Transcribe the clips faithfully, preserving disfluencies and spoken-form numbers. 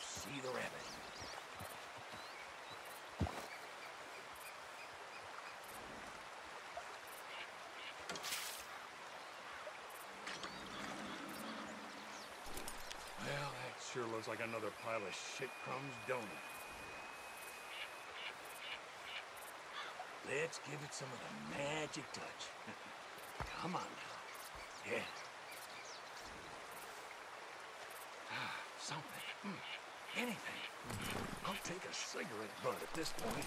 see the rabbit. Well, that sure looks like another pile of shit crumbs, don't it? Let's give it some of the magic touch. Come on now. Yeah. Something. Mm. Anything. I'll take a cigarette butt at this point.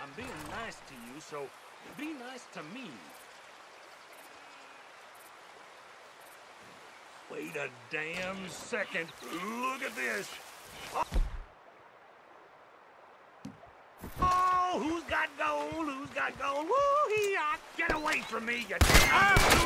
I'm being nice to you, so be nice to me. Wait a damn second. Look at this. Oh. Who's got gold? Who's got gold? Woo-hee! Get away from me, you damn... Oh!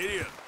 Idiot.